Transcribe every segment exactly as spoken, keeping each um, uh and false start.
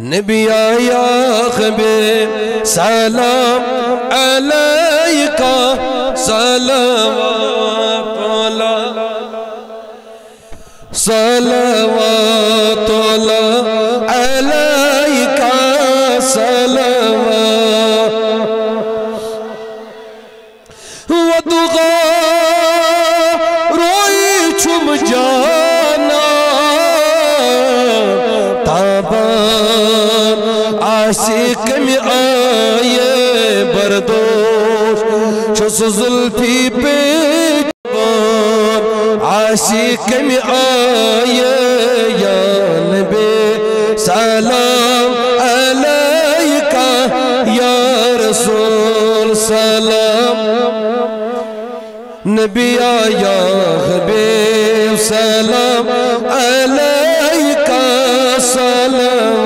نبي يا حبيب سلام عليك صلوات الله صلوات الله عليك صلوات ودعاء عاشقم آیه بردوش چو زلفی بجوان عاشقم آیه یا نبی سلام علیک یا رسول سلام نبی یا حبیب سلام علیک سلام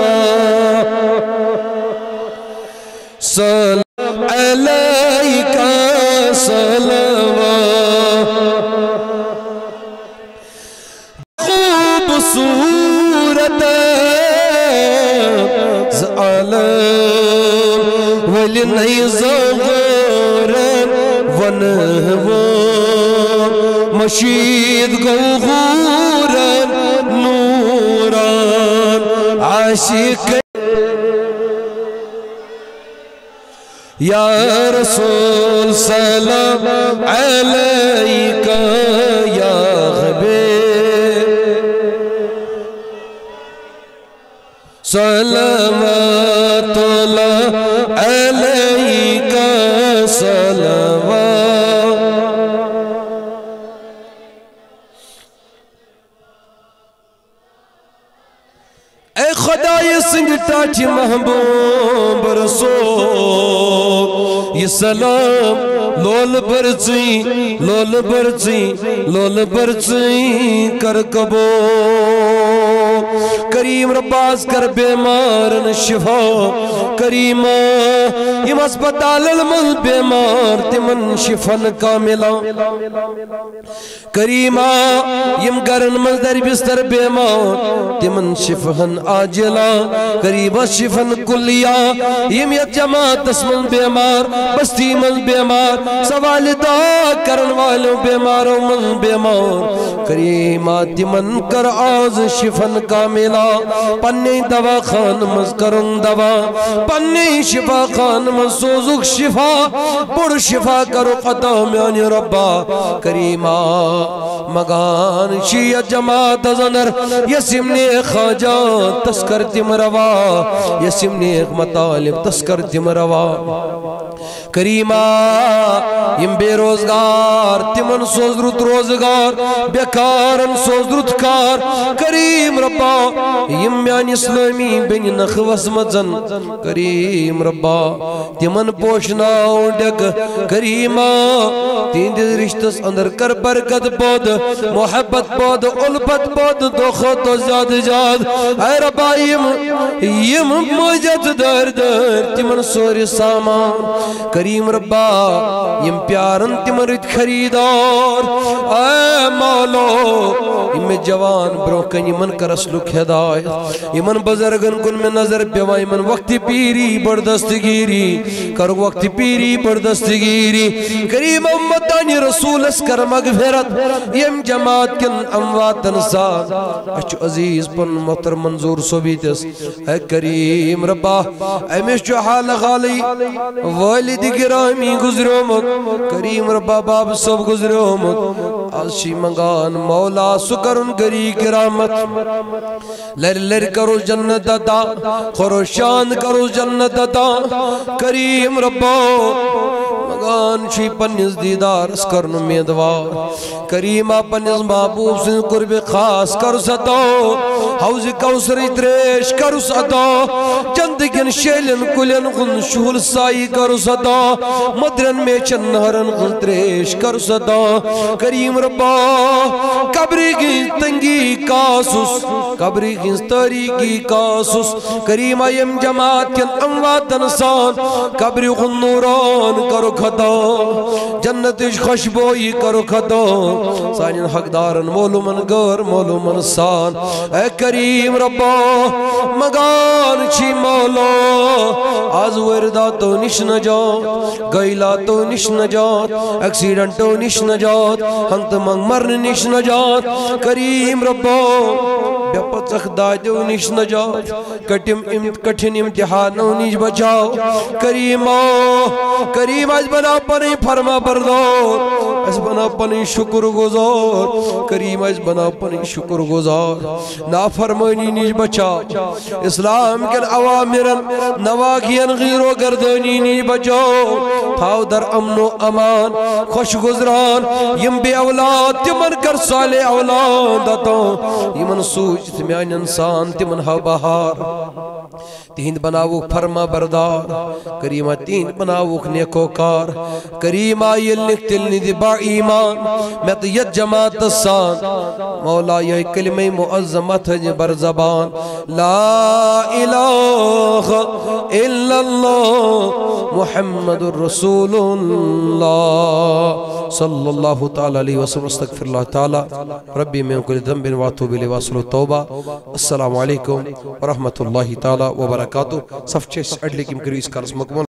سلام عليك صلوات خوب صورت زعلم ولني زغرا ونهوان مشيت غورا نورا عاشق يا رسول سلام عليك يا حبيب صلوات الله عليك صلوات اے خدای سنگتا جی محبوب رسول یہ سلام لول برچی لول برچی لول برچی کر کبو کریم رباز کر بیمارن شفا کریمہ یہ مسبتال المن بیمار تمن شفن کاملا کریمہ یم گرن مزدر بستر بیمار تمن شفن آجلا کریمہ شفن کلیا یم یک جماعت اسمن بیمار بستی من بیمار سوال دعا کرن والوں بیماروں من بیمار کریمہ تمن کر آز شفن کاملا پنی دوا خان مذکرن دوا پنی شفا خان منسوزک شفا بڑھ شفا کرو قطع میانی ربا کریمہ مگان شیع جماعت زنر یسیم نیخ خاجہ تسکر تیم روا یسیم نیخ مطالب تسکر تیم روا کریمہ یم بے روزگار تیمن سوزرت روزگار بیکارن سوزرت کار کریم ربا یم یان اسلامی بین نخوص مزن کریم ربا تیمن پوشنا اونڈک کریمہ تیندیز رشتس اندر کر برکت بود محبت بود علبت بود دوخت و زیاد جاد اے ربا یم مجد در در تیمن سوری سامان کریم ربا یم پیارن تمرد خریدار اے مالو یم جوان بروکن یمن کرسلک ہدایت یمن بزرگن کن میں نظر پیوا یمن وقت پیری بردستگیری کرو وقت پیری بردستگیری کریم امتانی رسول اسکر مغفرت یم جماعت کن امواتن سان اچھو عزیز پن محتر منظور صوبیتس اے کریم ربا امیش جو حال غالی والد گرامی گزرومک کریم ربا باب سب گزرومک آشی منگان مولا سکرن گری کرامت لر لر کرو جنت دا خروشان کرو جنت دا کریم ربا مگان شی پنیز دیدار اسکرن امیدوار کریمہ پنیز محبوب سن قرب خاص کر ستو حوز کوسری تریش کر ستو چندگن شیلن کلن غن شول سائی کر ستو مدرن میں چنہرن غن تریش کر ستو کریم ربا قبری کی تنگی کاسوس قبری کی ستاری کی کاسوس کریمہ یم جماعت کن اموات انسان قبری غن نوران کرو جنتش خشبوئی کرو خدا سانین حق دارن مولومن گر مولومن سان اے کریم ربا مگان چی مولا از ورداتو نش نجات گیلاتو نش نجات اکسیڈنٹو نش نجات ہنت منگ مرن نش نجات کریم ربو بپت اخدادو نش نجات کٹھن امتحانو نش بچاؤ کریمو کریم از بنا پنی فرما بردار از بنا پنی شکر گزار کریم از بنا پنی شکر گزار نافرمانی نش بچاؤ اسلام کن عوامرن نواغین غیر و گردانی نش بچاؤ تھاو در امن و امان خوش گزران یم بے اولاد تمن کر صالح اولاد داتوں یمن سوچ تمیان انسان تمن ہا بہار تین بناو فرما بردار کریمہ تین بناو نیکو کار کریمہ یلنک تلنی دبا ایمان میتیت جماعت السان مولا یہ کلمہ معظمت بر زبان لا الہ الا اللہ محمد الرسول اللہ صلی اللہ تعالی علیہ وسلم استغفر اللہ تعالی ربی من کل ذنب واتوب الیہ واصل التوبہ السلام علیکم ورحمت اللہ تعالی وبرکاتہ صف چھ اڈلی کی مکرویس کارس مکمل